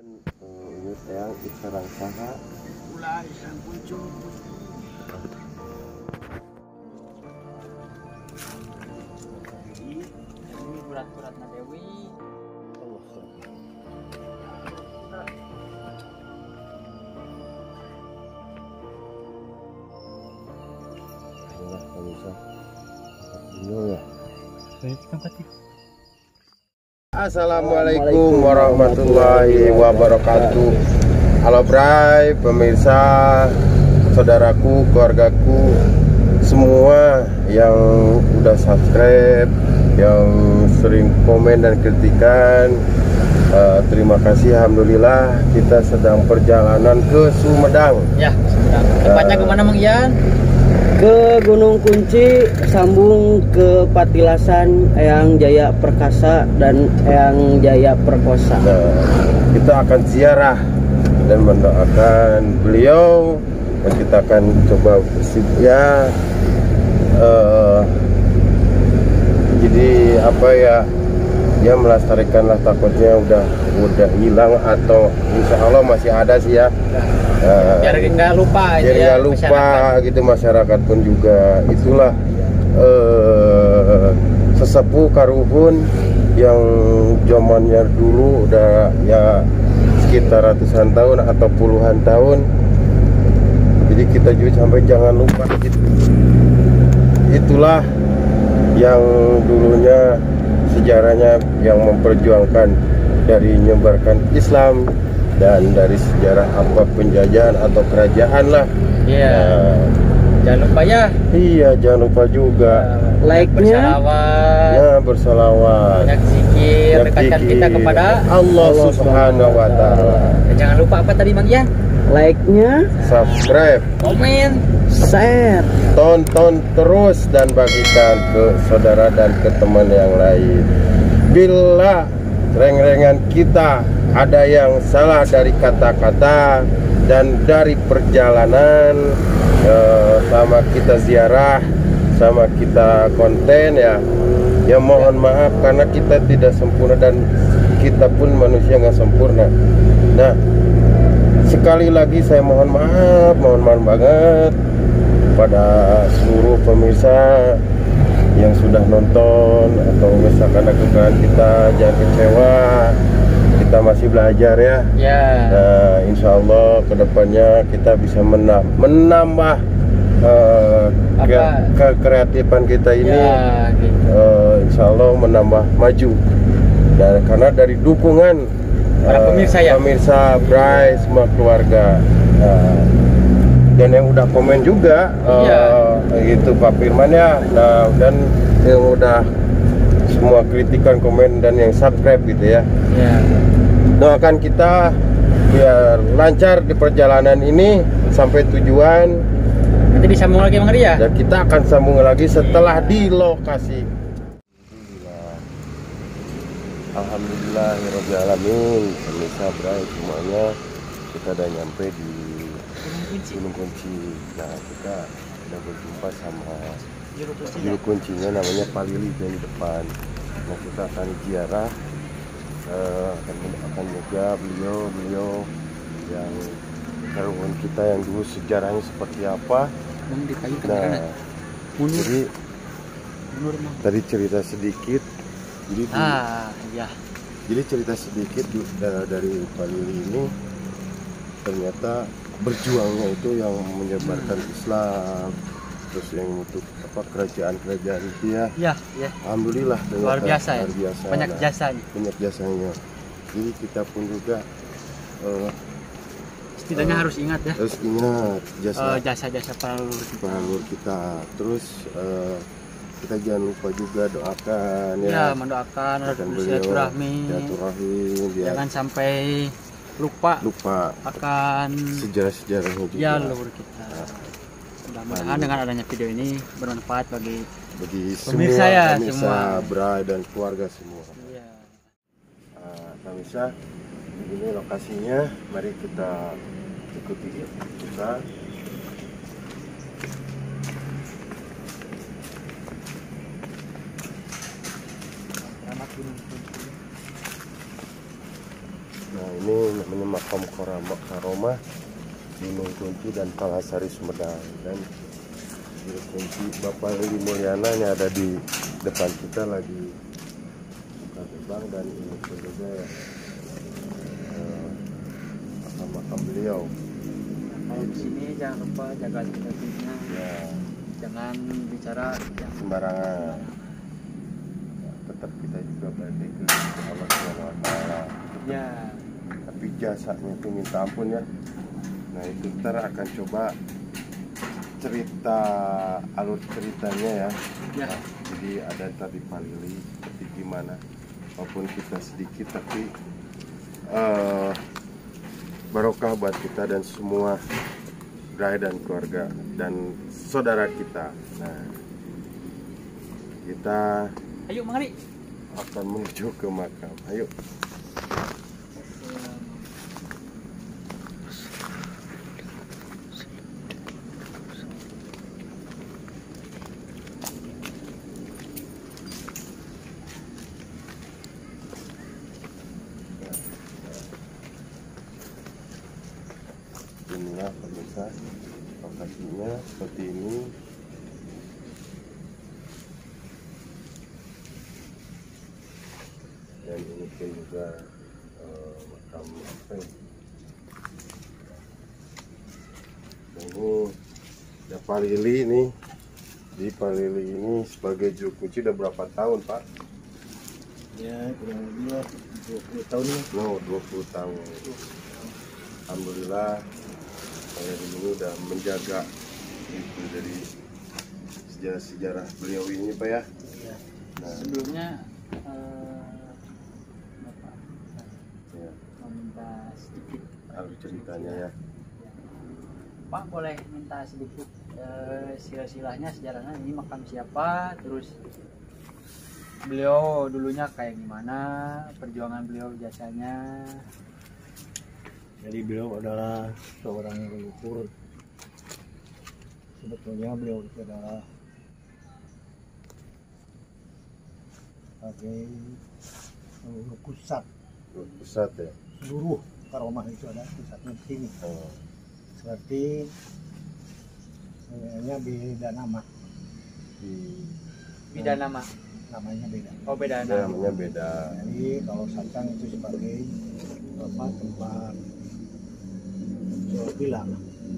Ratu Ratna Dewi. Assalamualaikum warahmatullahi wabarakatuh. Halo Bray, pemirsa, saudaraku, keluargaku, semua yang udah subscribe, yang sering komen dan kritikan, terima kasih. Alhamdulillah kita sedang perjalanan ke Sumedang. Ya, Sumedang. Tempatnya kemana Mang Ian? Ke Gunung Kunci, sambung ke Patilasan, yang Jaya Perkasa dan yang Jaya Perkosa. Nah, kita akan ziarah dan mendoakan beliau. Kita akan coba ya, jadi apa ya, dia melestarikanlah, takutnya udah hilang atau insya Allah masih ada sih ya. Biar nggak lupa, ya, lupa masyarakat. Gitu masyarakat pun juga itulah sesepuh karuhun yang zamannya dulu udah ya sekitar ratusan tahun atau puluhan tahun. Jadi kita juga sampai jangan lupa gitu. Itulah yang dulunya sejarahnya yang memperjuangkan dari menyebarkan Islam dan dari sejarah apa penjajahan atau kerajaan lah. Iya. Nah, jangan lupa ya. Iya, jangan lupa juga. Like-nya. Ya, bersalawat. Banyak zikir, dekatkan kita kepada Allah Subhanahu wa taala. Dan jangan lupa apa tadi Bang Ian? Like-nya, subscribe, komen, share. Tonton terus dan bagikan ke saudara dan ke teman yang lain. Bila reng-rengan kita ada yang salah dari kata-kata dan dari perjalanan, sama kita ziarah, sama kita konten ya, ya mohon maaf karena kita tidak sempurna dan kita pun manusia nggak sempurna. Nah, sekali lagi saya mohon maaf banget pada seluruh pemirsa yang sudah nonton atau misalkan kekurangan kita, jangan kecewa. Kita masih belajar ya. Ya. Nah, insya Allah kedepannya kita bisa menambah kekreatifan kita ini. Ya, gitu. Insya Allah menambah maju. Dan karena dari dukungan para pemirsa, ya? Pemirsa, Bray, semua keluarga. Dan yang udah komen juga, itu Pak Firman ya. Nah, dan yang udah semua kritikan, komen dan yang subscribe gitu ya. Ya. Doakan kita biar lancar di perjalanan ini sampai tujuan. Nanti disambung lagi Bang Ria. Dan kita akan sambung lagi setelah di lokasi. Alhamdulillahirobbilalamin. Pemirsa, Bray, semuanya kita udah nyampe di Gunung Kunci. Nah, kita udah berjumpa sama juru kuncinya, namanya Palili yang di depan. Nah, kita akan ziarah. Akan juga beliau yang karuan kita yang dulu sejarahnya seperti apa. Nah, jadi tadi cerita sedikit, jadi cerita sedikit dari Palili ini, ternyata berjuangnya itu yang menyebarkan Islam, terus yang untuk apa kerajaan-kerajaan itu ya. Iya, iya. Alhamdulillah luar biasa, ya. Luar biasa. Banyak jasanya. Banyak jasanya. Jadi kita pun juga setidaknya harus ingat ya. Harus ingat jasa-jasa leluhur kita. Terus kita jangan lupa juga doakan ya. Ya, mendoakan silaturahmi. Jangan sampai lupa akan sejarah-sejarah juga. Ya, leluhur kita. Nah, mudah-mudahan dengan adanya video ini bermanfaat bagi pemirsa ya, semua Bray dan keluarga semua. Iya. Pemirsa, ini lokasinya. Mari kita ikuti kita. Nah, ini menyemakam karomah Gunung Kunci dan Palasari Sumedang. Dan Gunung Kunci Bapak Lili Mulyana yang ada di depan kita lagi buka gerbang, dan ini juga ya makam beliau. Kalau di sini jangan lupa jaga sikapnya ya. Jangan bicara yang sembarangan. Ya, tetap kita juga berpikir Allah SWT. Ya. Tapi jasanya itu minta ampun ya. Nah itu ntar akan coba cerita alur ceritanya ya. Ya. Nah, jadi ada tadi Palili seperti gimana. Walaupun kita sedikit tapi barokah buat kita dan semua Bray dan keluarga dan saudara kita. Nah, kita ayo mari akan menuju ke makam. Ayo. Inilah pemirsa lokasinya seperti ini. Dan ini juga makam Apeng. Ini ada Palili nih. Di Palili ini sebagai juru kunci udah berapa tahun Pak? Ya kurang lebih 20 tahun ya. Oh 20 tahun. Alhamdulillah saya dulu udah menjaga itu dari sejarah-sejarah beliau ini Pak ya. Ya. Nah, sebelumnya Bapak ya. Minta sedikit alur ceritanya ya. Pak boleh minta sedikit silsilahnya sejarahnya ini makam siapa, terus beliau dulunya kayak gimana, perjuangan beliau jasanya. Jadi beliau adalah seorang leluhur. Sebetulnya beliau itu adalah sebagai leluhur pusat. Pusat ya. Seluruh karomah itu ada pusatnya di sini. Oh. Seperti namanya beda nama. Beda nama. Namanya beda. Oh beda nama. Namanya beda. Jadi kalau Sancang itu sebagai tempat Sopila,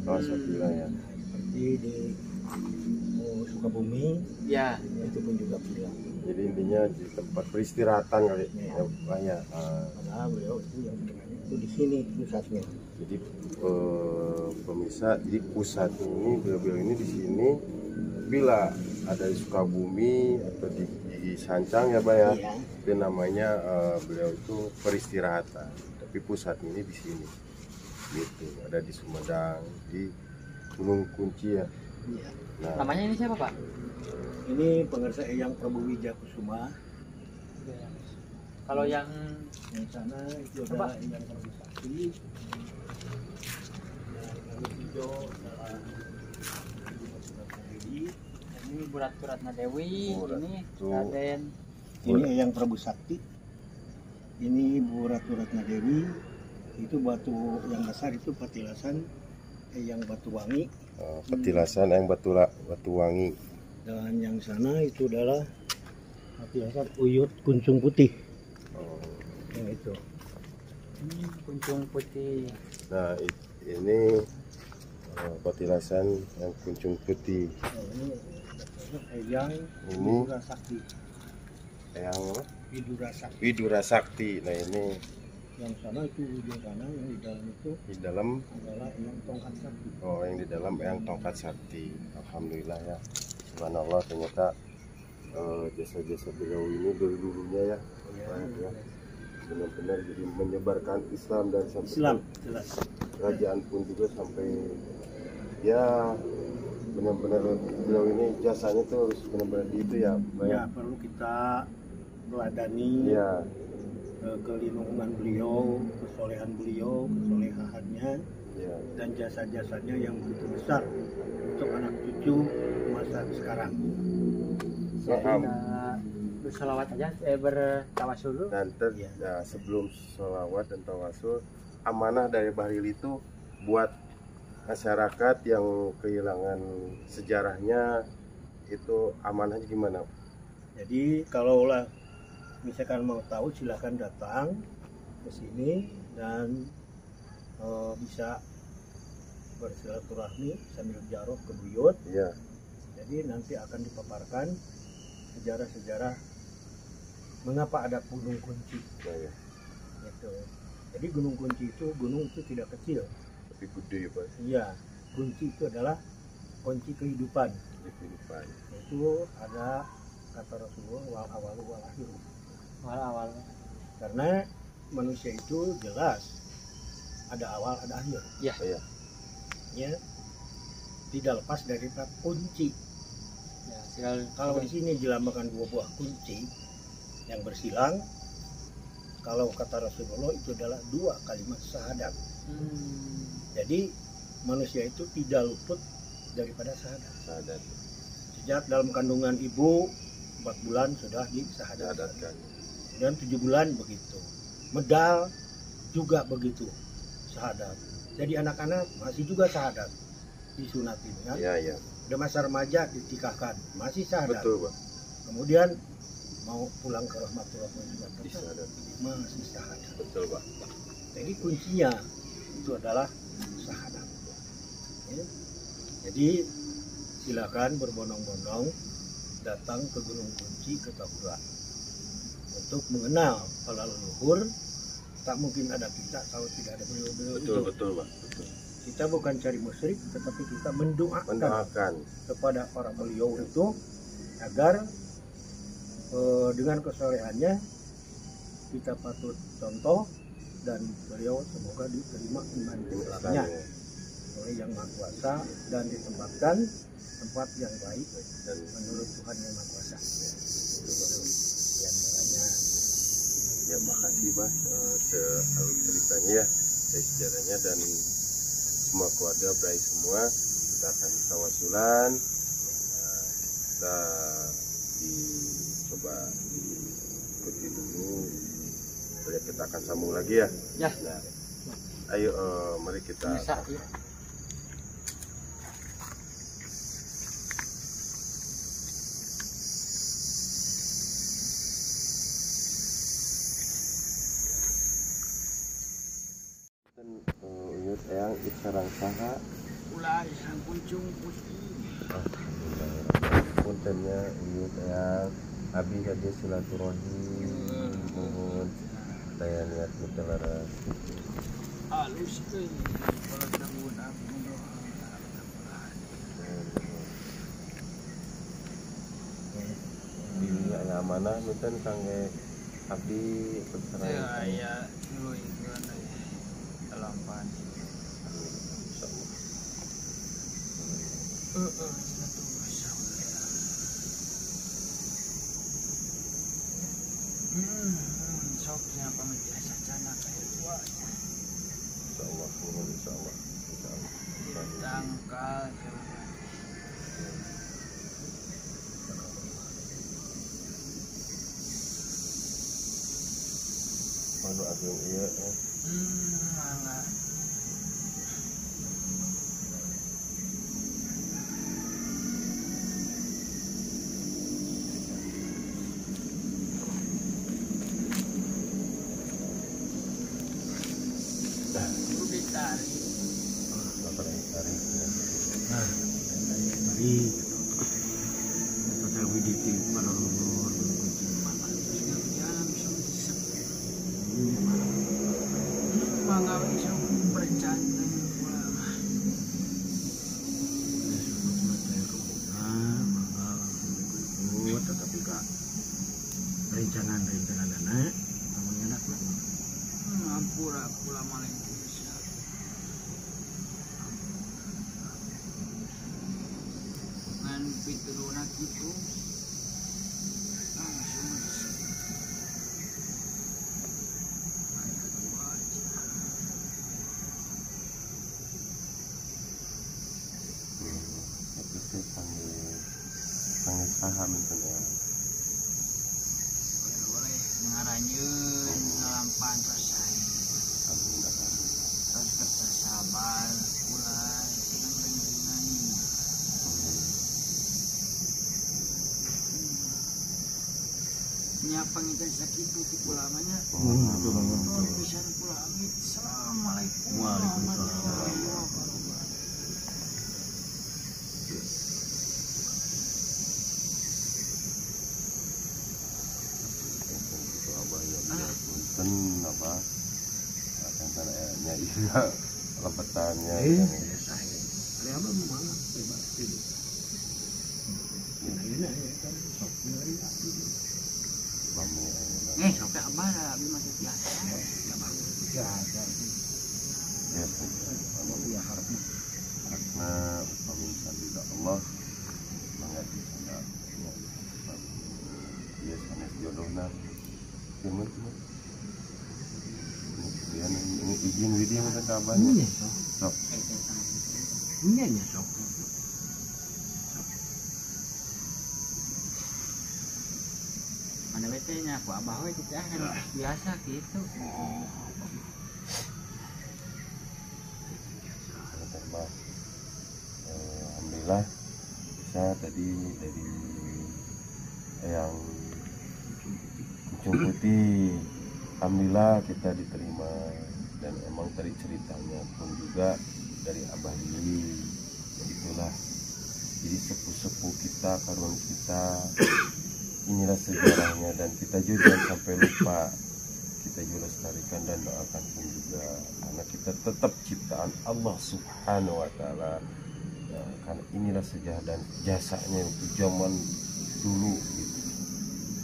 oh, Sopila ya. Seperti di Sukabumi, ya. Itu pun juga Sopila. Jadi intinya di tempat peristirahatan kali ya. Banyak. Karena beliau itu yang itu di sini pusatnya. Jadi pemirsa, jadi pusat ini beliau ini di sini. Bila ada di Sukabumi atau di Sancang ya Pak ya. Iya. Itu namanya beliau itu peristirahatan. Tapi pusat ini di sini. Gitu, ada di Sumedang, di Gunung Kunci ya. Iya. Nah, namanya ini siapa Pak? Ini pengarsa yang Prabu Wijakusuma. Ya. Kalau yang di sana itu ada yang Prabu Sakti. Ini Ratu Ratna Dewi, ini Raden. Ini yang Prabu Sakti. Ini Ratu Ratna Dewi. Itu batu yang dasar itu Patilasan, yang batu wangi. Oh, Patilasan yang batu wangi. Dan yang sana itu adalah Patilasan Uyut Kuncung Putih. Oh. Yang itu. Ini Kuncung Putih. Nah ini Patilasan yang Kuncung Putih. Nah, ini. Widura Sakti. Yang Widura Sakti. Nah ini yang sana itu Widura sana, yang di dalam itu di dalam adalah yang tongkat sakti. Oh, yang di dalam yang tongkat sakti. Alhamdulillah ya. Subhanallah ternyata jasa-jasa beliau ini dari dulunya ya. Ya. Benar-benar jadi menyebarkan Islam dan sampai Islam jelas. Kerajaan pun juga sampai ya benar-benar beliau ini jasanya tuh harus benar-benar itu ya banyak. Ya perlu kita meladani ya. Kelindungan beliau, kesolehan beliau, kesolehannya ya. Dan jasa-jasanya yang begitu besar untuk anak cucu masa sekarang. Bersolawat aja, bertawasul dulu. Dan sebelum solawat dan tawasul amanah dari Bahlil itu buat masyarakat yang kehilangan sejarahnya, itu amanahnya gimana? Jadi kalau misalkan mau tahu silahkan datang ke sini dan bisa bersilaturahmi sambil jaroh ke buyut. Iya. Jadi nanti akan dipaparkan sejarah-sejarah mengapa ada Gunung Kunci. Iya. Gitu. Jadi Gunung Kunci itu tidak kecil. Tapi gede ya Pak. Iya. Kunci itu adalah kunci kehidupan. Kehidupan. Itu ada kata Rasulullah wal awalu wal akhiru. Wal awal. Karena manusia itu jelas ada awal ada akhir. Iya. Ya. Ya, tidak lepas dari kata kunci. Ya, kalau di sini dilambangkan dua buah kunci yang bersilang, kalau kata Rasulullah itu adalah dua kalimat syahadat. Jadi manusia itu tidak luput daripada syahadat. Sejak dalam kandungan ibu 4 bulan sudah disyahadatkan. Dan 7 bulan begitu. Medal juga begitu. Syahadat. Jadi anak-anak masih juga syahadat, disunatin kan? Iya, iya. Udah masa remaja ditikahkan, masih syahadat. Betul, Pak. Kemudian mau pulang ke rahmatullah juga syahadat. Masih syahadat. Betul, Pak. Jadi kuncinya itu adalah syahadat. Ya. Jadi silakan berbondong-bondong datang ke Gunung Kunci ke Tahura untuk mengenal para leluhur. Tak mungkin ada kita kalau tidak ada beliau-beliau itu. Betul, Pak. Betul. Kita bukan cari musyrik, tetapi kita mendoakan kepada para beliau itu agar dengan kesolehannya kita patut contoh dan beliau semoga diterima iman Islamnya oleh Yang Maha Kuasa dan ditempatkan tempat yang baik dan menurut Tuhan Yang Maha Kuasa. Ya, makasih Mas alur ceritanya ya, dari sejarahnya, dan semua keluarga berai semua kita akan tawasulan, kita dicoba diikuti dulu, jadi kita akan sambung lagi ya. Ya. Nah, ayo mari kita. Bisa, ya. Sarang saha ulah sang Kuncung Putih. Puntennya ieu teh abdi hade silaturahmi mohon daya lihat mutelaras. Alus teh para tamuan abdi doa. Dinya aya amanah muten kangge abdi pesanan. Ya aya nu ingin alampan. Soknya pembiasa jana kayak tua. Insyaallah, insyaallah, insyaallah. Tangkal. Manu agung iya. Mangga. Oleh-oleh mengaranyun salam pantas saya. sabar, pulang, jangan main-main. Nyapang itu sakit itu pulangannya. Kalau bisa pulang, assalamualaikum. Waalaikumsalam. Apa akan caranya iya lepetannya Allah izin video mungkin kabarnya sok ini aja sok mana betenya aku abah itu kan biasa gitu alhamdulillah bisa tadi dari yang Kuncung Putih alhamdulillah kita diterima. Dan emang dari ceritanya pun juga dari abah ini itulah jadi sepuh-sepuh kita karuan kita inilah sejarahnya dan kita juga jangan sampai lupa kita juga lestarikan dan doakan pun juga karena kita tetap ciptaan Allah Subhanahu Wa Ta'ala ya, karena inilah sejarah dan jasanya itu zaman dulu gitu.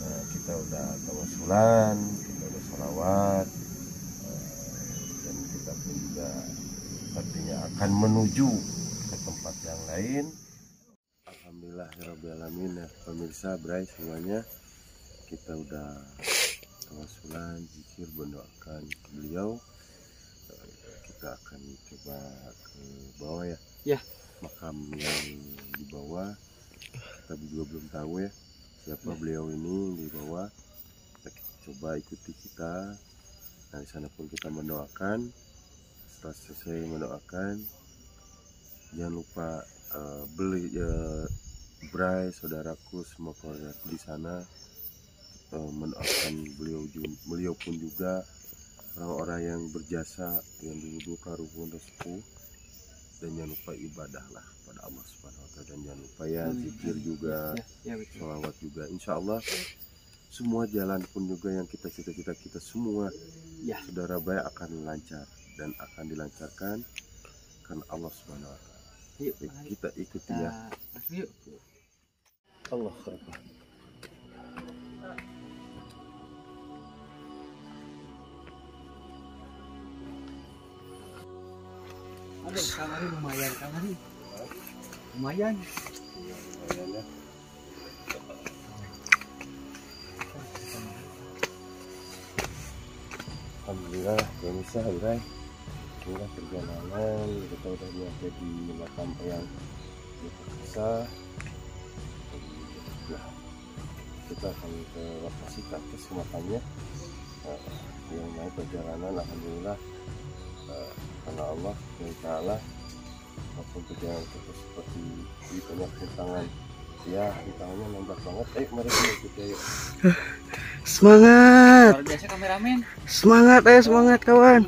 Nah, kita udah tawasulan kita udah sholawat juga artinya akan menuju ke tempat yang lain. Alhamdulillahirabbil alamin ya, pemirsa Bray semuanya kita udah tawasulan zikir mendoakan beliau kita akan coba ke bawah ya. Ya makam yang di bawah kita juga belum tahu ya siapa ya. Beliau ini di bawah kita coba ikuti kita dari sana pun kita mendoakan. Setelah selesai mendoakan jangan lupa beli Bray saudaraku semua keluarga di sana mendoakan beliau pun juga orang-orang yang berjasa yang dulu karuhun resepuh dan jangan lupa ibadahlah pada Allah Subhanahu Wa Taala dan jangan lupa ya zikir juga sholawat juga insyaallah semua jalan pun juga yang kita cita-cita kita semua ya saudara Bray akan lancar dan akan dilancarkan karena Allah Subhanahu Wa Taala. Kita ikuti ya. Yuk. Allah Akbar. Ada kamar lumayan, kamar ini. Lumayan. Lumayan ya. Alhamdulillah, pemirsa Bray. Inilah perjalanan kita udah berada di makam yang besar. Kita akan ke lokasi kampus makamnya. Yang naik perjalanan alhamdulillah karena Allah Taala maupun perjalanan kita seperti di banyak tantangan. Ya tantangannya nambah banget. Ayo mari kita ikuti. Semangat. Luar biasa kameramen. Semangat ya semangat kawan.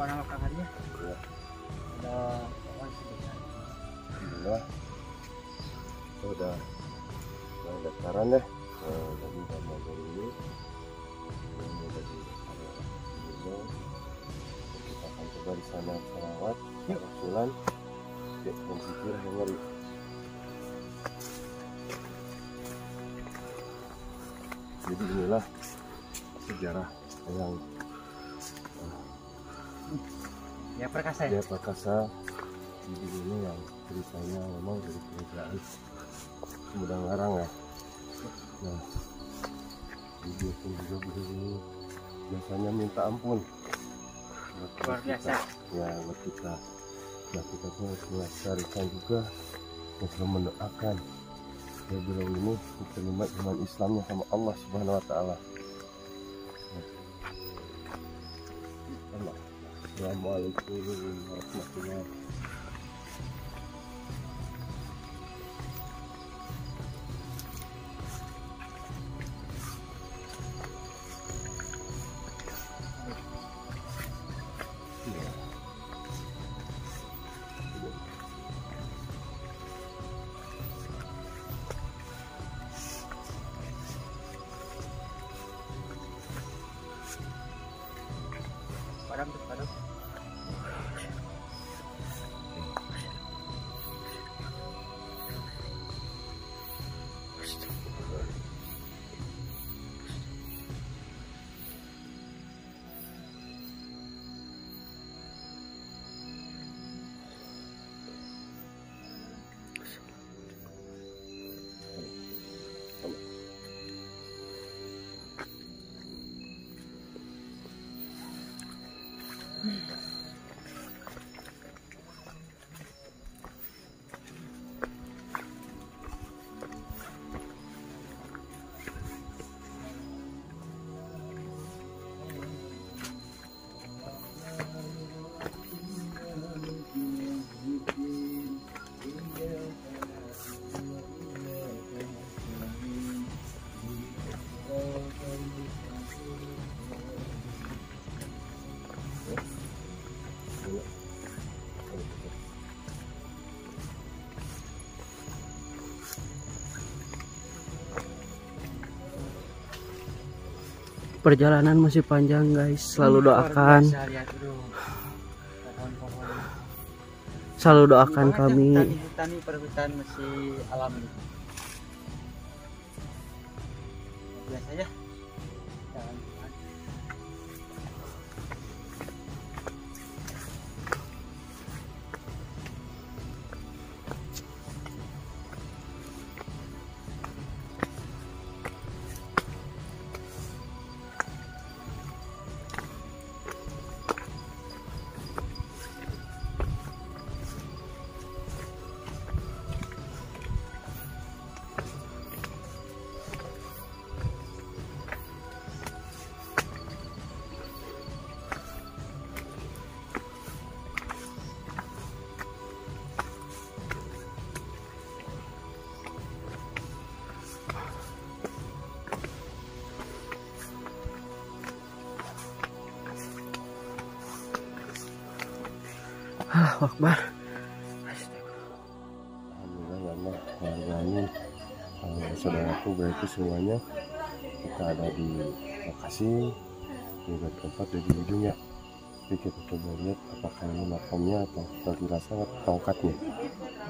Barang lokangannya ya. Ada orang sebesar alhamdulillah itu udah daftaran deh dari gambar ini dari dulu kita akan coba di sana perawat usulan yuk berpikir hengeri jadi inilah sejarah yang Jaya Perkasa. Jaya Perkasa ini yang ceritanya memang dari kerajaan Sumedang Larang ya. Nah, video pun juga begini biasanya minta ampun. Luar biasa. Ya, buat kita. Nah, kita pun harus melestarikan juga dan mendoakan. Ya, beliau ini terlibat dengan Islamnya sama Allah Subhanahu Wa Taala. Assalamualaikum warahmatullahi wabarakatuh. Perjalanan masih panjang guys, selalu doakan, selalu doakan kami. Hutan perbukitan masih alami. Biasanya. Akbar. Alhamdulillah ya Allah, warganya saudaraku berarti semuanya kita ada di lokasi juga tempat di ujung ya. Jadi kita coba lihat apakah ini makamnya atau terasa tongkatnya.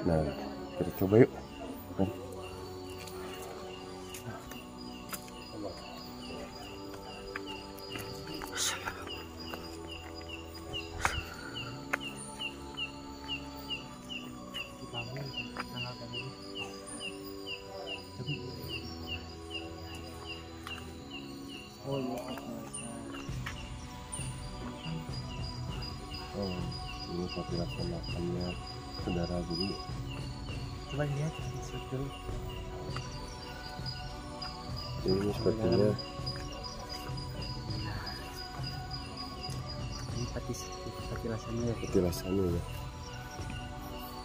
Nah, kita coba yuk. Ini patilasan makamnya saudara dulu. Coba lihat dulu. Ini sepertinya ini patilasannya. Patilasannya ya.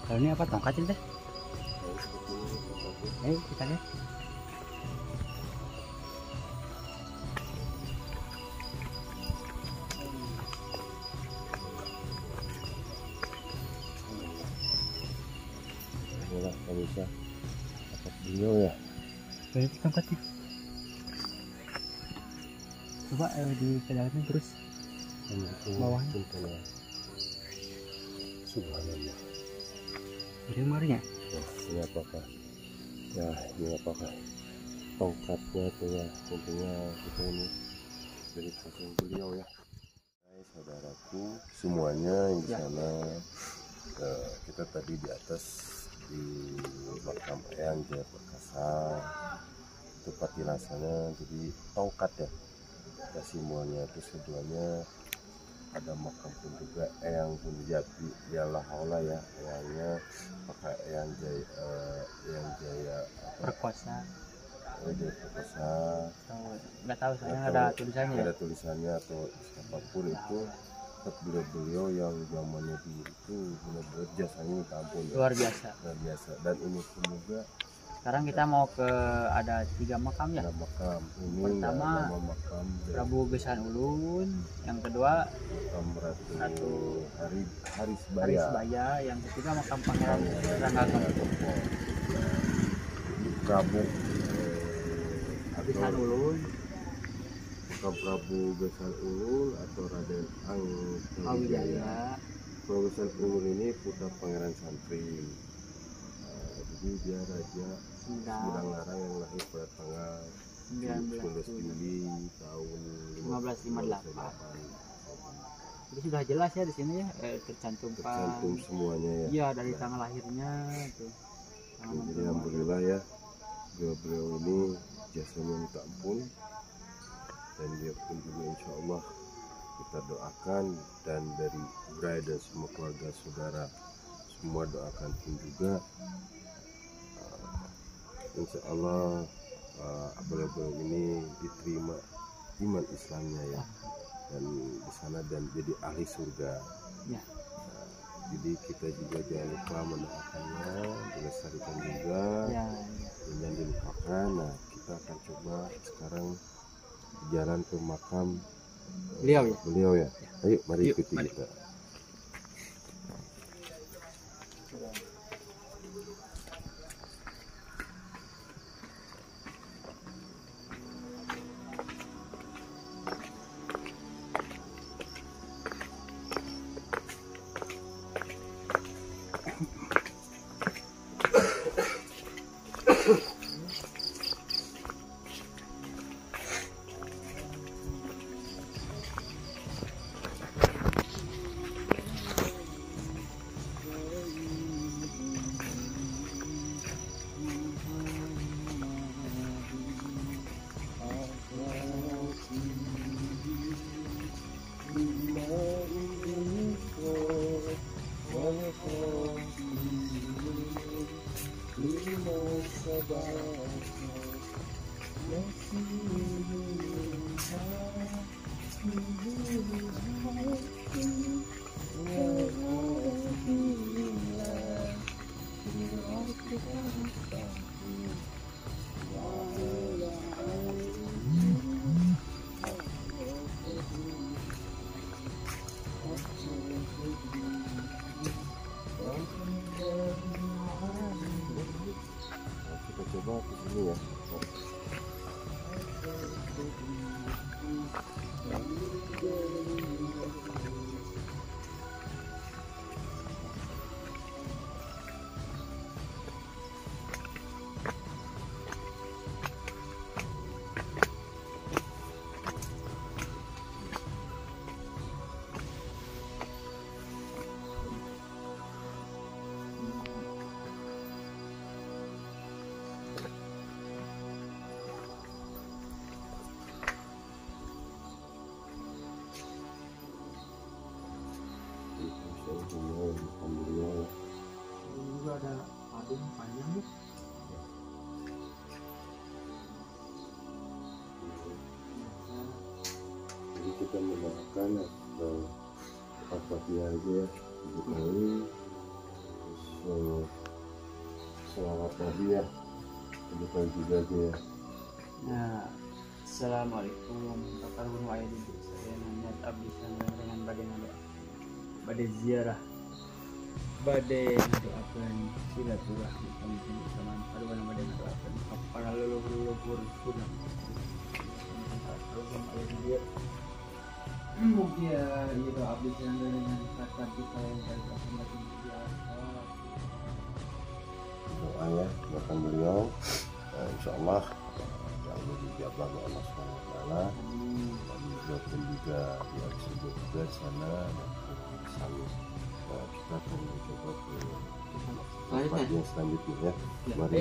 Kalau ini apa tongkat ini deh? Ayo kita lihat. Beliau ya. Berarti tongkatnya. Coba di pedalnya terus. Bawahnya. Subhanallah. Ini marinya. Ini apakah? Ya, ini apakah? Tongkatnya itu ya. Tentunya kita ini dari beliau ya. Guys, saudaraku semuanya yang di sana. Kita tadi di atas di makam Eyang Jaya Perkasa, itu patilasannya jadi tongkat ya. Kita semuanya itu seduanya ada makam pun juga Eyang pun jati ya lahola ya Eyangnya pakai Eyang Jaya Perkosa. Jaya Perkosa. Nggak tahu soalnya ada tulisannya. Ada tulisannya atau siapapun itu. Beliau-beliau yang zamannya itu benar-benar jasanya minta ampun, luar biasa, luar biasa. Dan ini semoga sekarang kita mau ke ada 3 makam ya. Makam ini pertama makam Prabu Geusan Ulun, yang kedua makam Ratu Harisbaya, yang ketiga makam Pangeran Ranggakan. Prabu Geusan Ulun, Prabu Geusan Ulun atau Raden Anggawijaya. Prabu Geusan Ulun ini putra Pangeran Santri. Jadi dia Raja Sumedang Larang yang lahir pada tanggal 19 Juli tahun 1558. Jadi sudah jelas ya di sini ya, tercantum semuanya ya. Iya, dari tanggal lahirnya itu. Jadi alhamdulillah ya, beliau ini jasanya minta ampun. Dan dia pun juga insya Allah kita doakan, dan dari Bray dan semua keluarga saudara semua doakan pun juga insya Allah beliau ini diterima iman Islamnya ya, dan di sana dan jadi ahli surga ya. Jadi kita juga jangan lupa mendoakannya, dilestarikan juga ya, ya. Dan dilupakan. Nah, kita akan coba sekarang jalan ke makam beliau ya. Beliau ya. Ayo mari ikuti kita. Kita mendoakan Al-Fatihah aja dikali selawat Nabi ya, dikali juga aja ya. Nah, assalamualaikum warahmatullahi wabarakatuh. Saya Nanyat Abdi Sandang dengan badai ziarah, badai doakan silaturahmi kami bersama paduan, badai doakan para leluhur-leluhur sudah alhamdulillah alhamdulillah. Mungkin ya itu update dengan kata kita yang terkasih doa ya, doakan beliau. Insya Allah jangan dijabat oleh Allah SWT. Dan dibuatkan juga ya disebut juga sana salut. Kita akan mencoba ke bagian selanjutnya ya. Mari.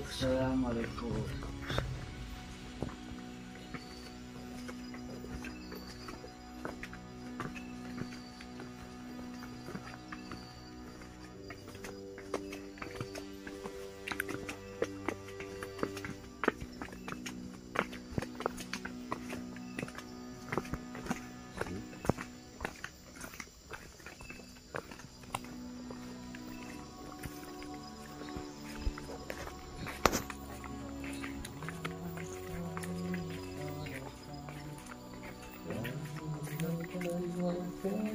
Assalamualaikum. Prabu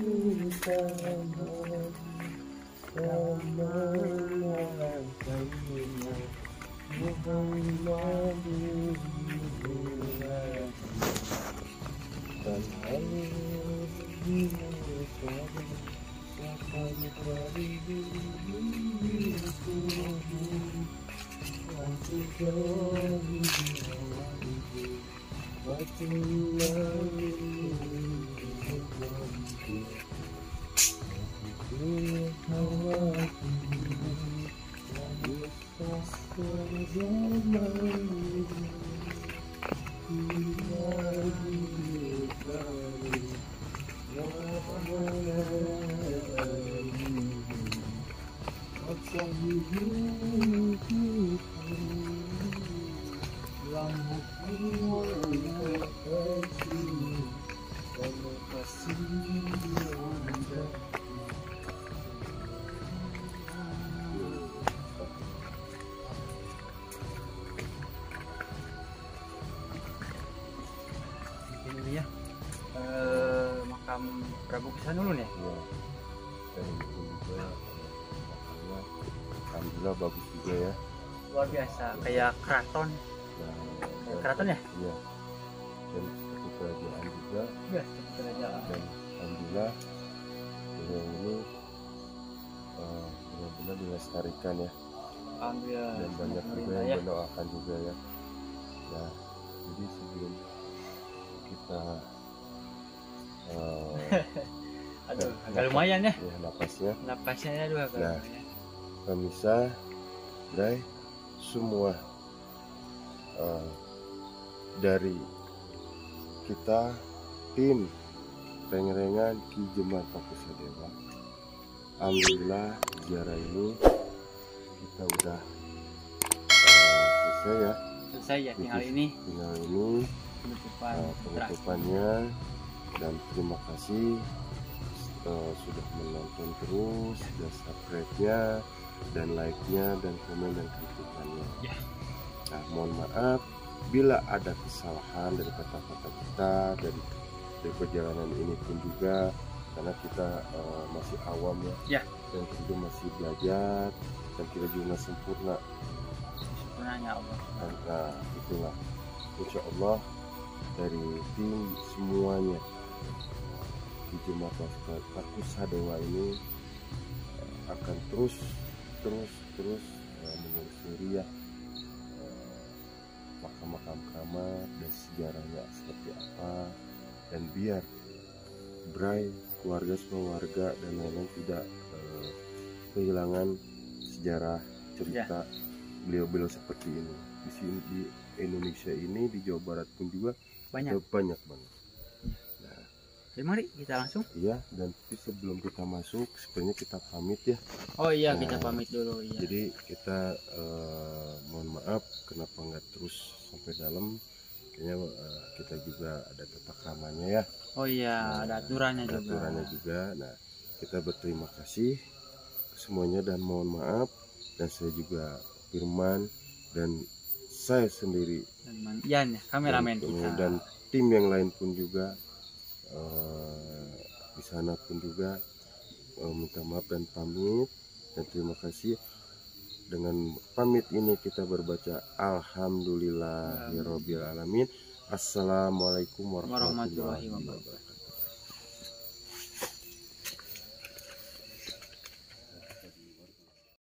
Geusan Ulun ya? Iya. Dan itu juga makamnya alhamdulillah bagus juga ya. Luar biasa, ya. Kayak keraton. Nah, kayak keraton ya? Iya. Dan seperti kerajaan juga. Iya, seperti kerajaan. Dan alhamdulillah beliau ini benar-benar dilestarikan ya. Alhamdulillah. Dan banyak juga yang mendoakan juga ya. Nah, jadi sebelum kita aduh, agak lumayan ya. Ya napasnya ya dua kali. Nah, pemirsa dari semua dari kita tim Pangeran Ki Jemar Pakusadewa. Alhamdulillah ziarah ini kita udah selesai ya. Selesai ya tinggal ini. Tinggal ini penutupannya. Dan terima kasih sudah menonton terus dan subscribe-nya dan like-nya dan komen dan kritikannya. Nah, mohon maaf bila ada kesalahan dari kata-kata kita dari perjalanan ini pun juga karena kita masih awam ya. Dan kita masih belajar dan kita juga masih sempurna. Sempurnanya Allah. Nah, itulah insya Allah dari tim semuanya. Ki Jemar Pakusadewa ini akan terus menelusuri ya makam-makam keramat dan sejarahnya seperti apa, dan biar Bray keluarga semua warga dan lain-lain tidak kehilangan sejarah cerita beliau-beliau seperti ini di sini di Indonesia ini, di Jawa Barat pun juga banyak banget. Mari kita langsung. Iya, dan sebelum kita masuk sebenarnya kita pamit ya. Oh iya, nah, kita pamit dulu ya. Jadi kita mohon maaf kenapa nggak terus sampai dalam. Kayaknya kita juga ada tetakamannya ya. Oh iya, nah, ada aturannya juga. Nah, kita berterima kasih semuanya dan mohon maaf. Dan saya juga Firman dan saya sendiri. Dan Ian ya, kameramen kita. Dan tim yang lain pun juga. Di sana pun juga minta maaf dan pamit dan terima kasih. Dengan pamit ini kita berbaca alhamdulillahirobbilalamin. Assalamualaikum warahmatullahi wabarakatuh.